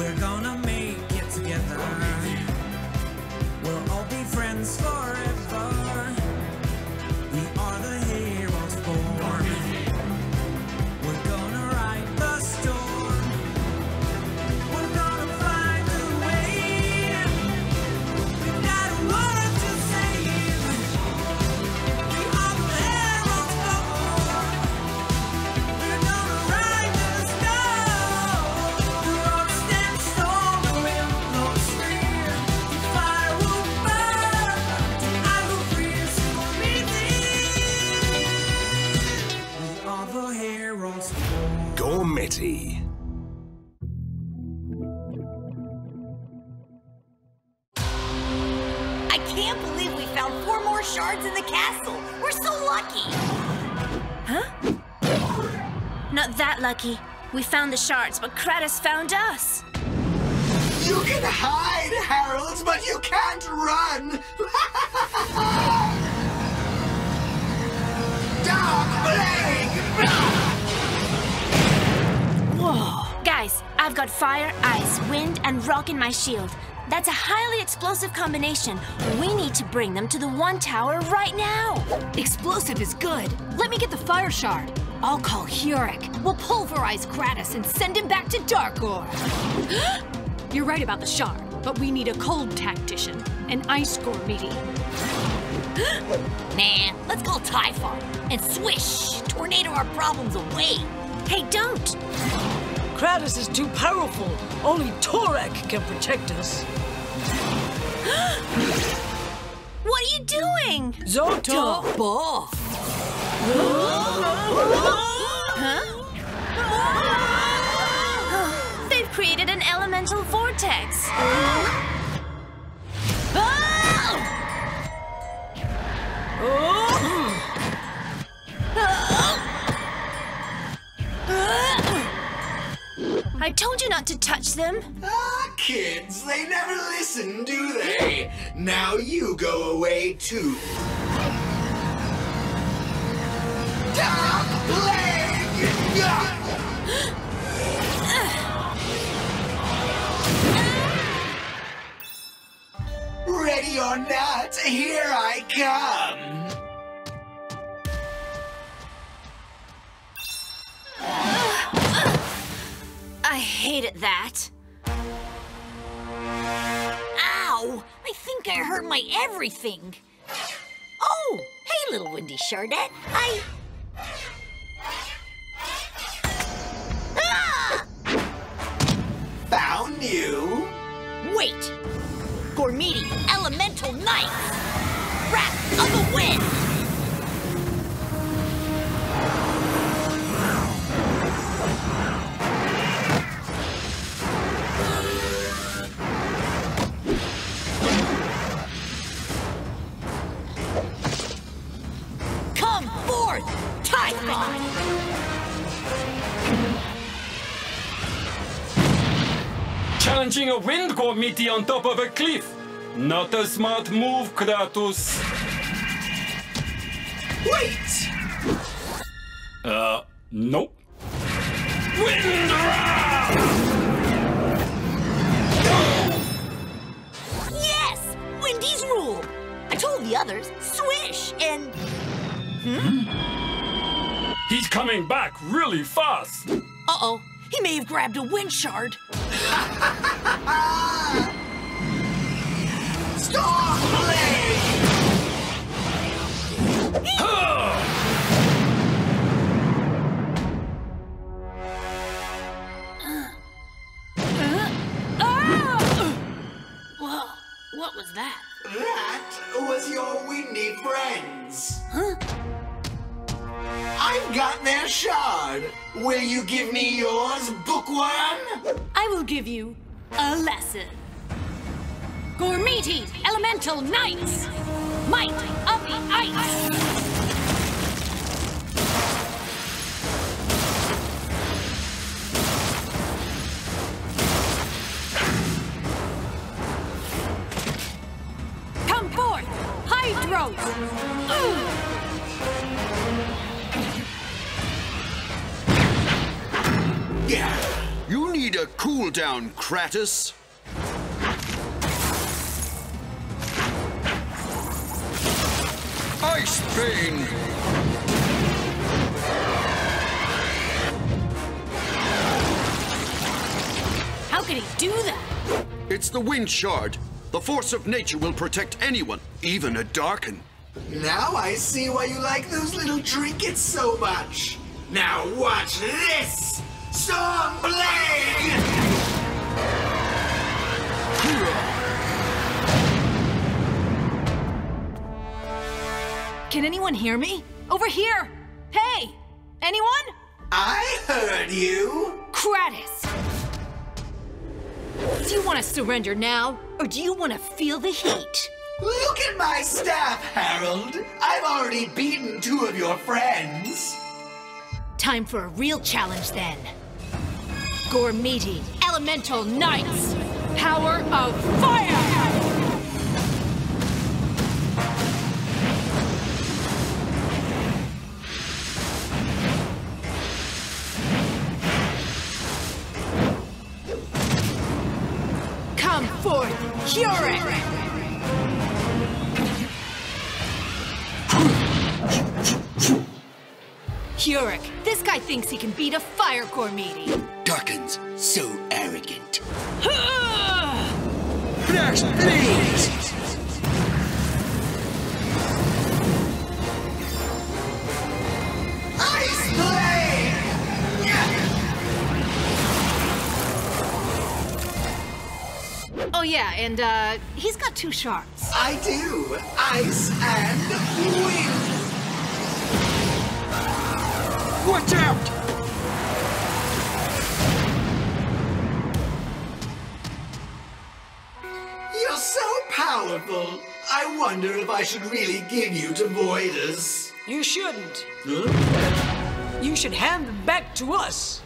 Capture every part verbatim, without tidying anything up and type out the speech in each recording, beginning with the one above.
We're gonna make it together. We'll all be friends forever. We are the heroes born. We're gonna ride the storm. We're gonna find a way. We got a world to save. We are the heroes born. We're gonna ride the storm. The road stands tall, the wind blows free. The fire will burn. The eye will freeze for me. We are the heroes. Gormiti. I can't believe we found four more shards in the castle. We're so lucky. Huh? Not that lucky. We found the shards, but Kratos found us. You can hide, Harold, but you can't run! Dark Plague! Guys, I've got fire, ice, wind, and rock in my shield. That's a highly explosive combination. We need to bring them to the One Tower right now. Explosive is good. Let me get the fire shard. I'll call Hurek. We'll pulverize Gratis and send him back to Dark Ore. You're right about the shard, but we need a cold tactician, an Ice Gormitian. Nah, let's call Typhon and swish, tornado our problems away. Hey, don't! Kratos is too powerful. Only Torek can protect us. What are you doing? Zota! Huh? They've created an elemental vortex. I told you not to touch them. Ah, kids, they never listen, do they? Now you go away, too. Dark Plague! Ready or not, here I come. I hated that. Ow! I think I hurt my everything. Oh! Hey, little windy shardette. I... Ah! Found you. Wait. Gormiti elemental knife. Wrath of the wind. Challenging a wind Gormiti on top of a cliff. Not a smart move, Kratos. Wait! Uh, no. Wind round! Yes! Windy's rule! I told the others, swish and... Hmm? He's coming back really fast! Uh-oh, he may have grabbed a wind shard. Stop playing! Whoa, what was that? That was your windy friends. Huh? I've got their shard. Will you give me yours, bookworm? I will give you a lesson. Gormiti, elemental knights! Might of the ice! Come forth, Hydros! Ooh. You need a cool down, Kratos! Ice Bane! How could he do that? It's the wind shard. The force of nature will protect anyone, even a Darken. Now I see why you like those little trinkets so much. Now watch this! Storm Blade! Can anyone hear me? Over here! Hey! Anyone? I heard you! Kratos! Do you want to surrender now, or do you want to feel the heat? Look at my staff, Harold! I've already beaten two of your friends! Time for a real challenge, then. Gormiti, Elemental Knights, Power of Fire! Come forth, Hurek! Yurik, this guy thinks he can beat a fire Gormiti. Darkins, so arrogant. Flash blades! Ice blade! Oh yeah, and uh, he's got two shards. I do, ice and wind. Watch out! You're so powerful. I wonder if I should really give you to Voidus. You shouldn't. Huh? You should hand them back to us.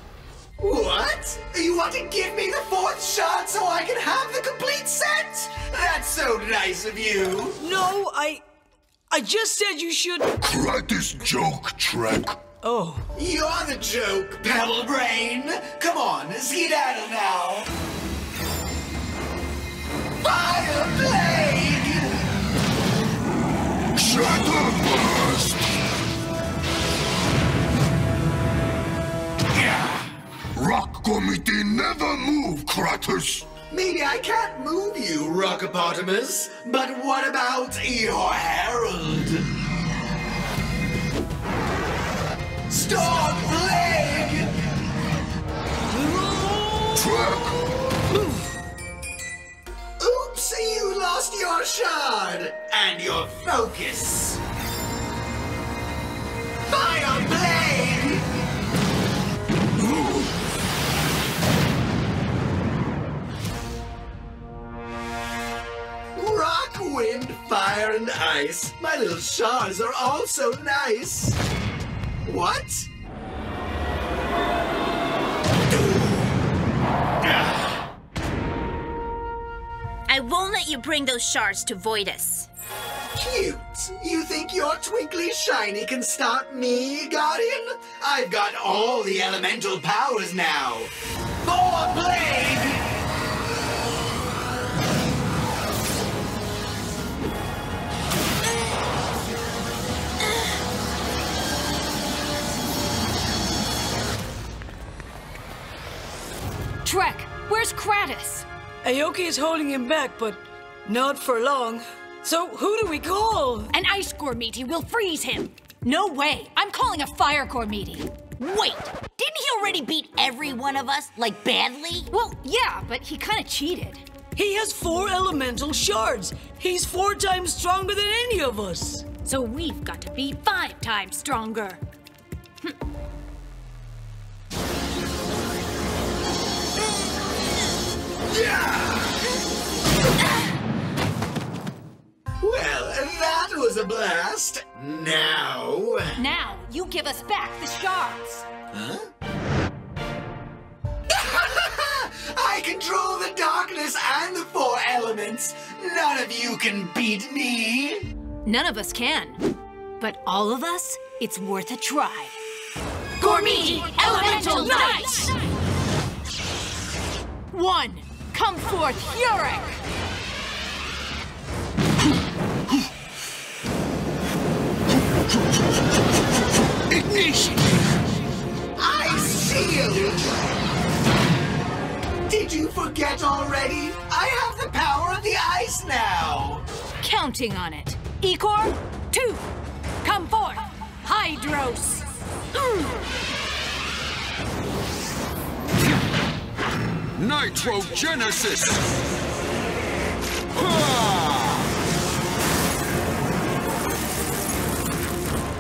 What? You want to give me the fourth shard so I can have the complete set? That's so nice of you. No, I... I just said you should... Kratos joke, Trek. Oh. You're the joke, Pebble Brain! Come on, skedaddle now! Fire Blade! Shatter Burst! Yeah. Rock Committee never move, Kratos! Maybe I can't move you, Rockopotamus, but what about your Harold? Storm Blade! Oops, you lost your shard and your focus. Fire Blade! Rock, wind, fire, and ice. My little shards are all so nice. What? I won't let you bring those shards to Voidus. Cute. You think your twinkly shiny can stop me, Guardian? I've got all the elemental powers now. Four blades! Torek, where's Kratos? Aoki is holding him back, but not for long. So who do we call? An ice Gormiti will freeze him. No way, I'm calling a fire Gormiti. Wait, didn't he already beat every one of us, like badly? Well, yeah, but he kind of cheated. He has four elemental shards. He's four times stronger than any of us. So we've got to be five times stronger. Hm. Well, that was a blast. Now... Now, you give us back the shards. Huh? I control the darkness and the four elements. None of you can beat me. None of us can. But all of us, it's worth a try. Gormiti Elemental Knights! One, come forth, Hurek! Ignition! I see you! Did you forget already? I have the power of the ice now! Counting on it. Ikor, two, come forth, Hydros! Mm. Nitrogenesis!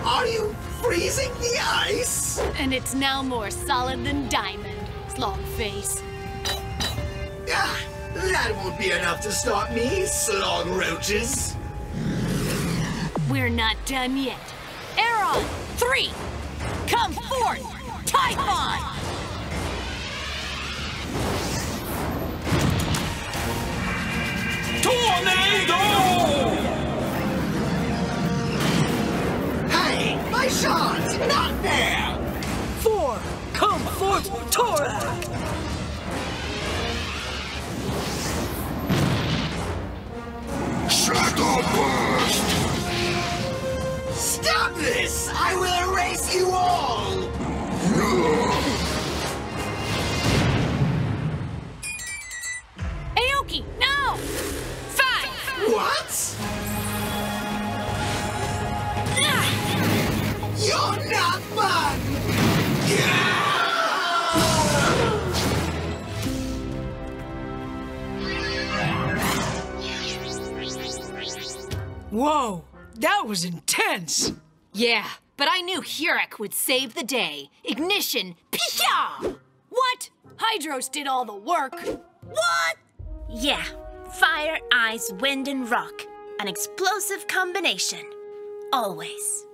Are you freezing the ice? And it's now more solid than diamond, Slogface. Ah, that won't be enough to stop me, Slogroaches. We're not done yet. Aeron, three! Come forth, Typhon! Tornado! Hey, my shot's not there! Four, come forth, Torak! Shadow Burst! Stop this! I will erase you all! Aoki, now! What? Yeah. You're not fun! Yeah. Whoa, that was intense! Yeah, but I knew Hurek would save the day. Ignition, pshaw! What? Hydros did all the work. What? Yeah. Fire, ice, wind, and rock. An explosive combination. Always.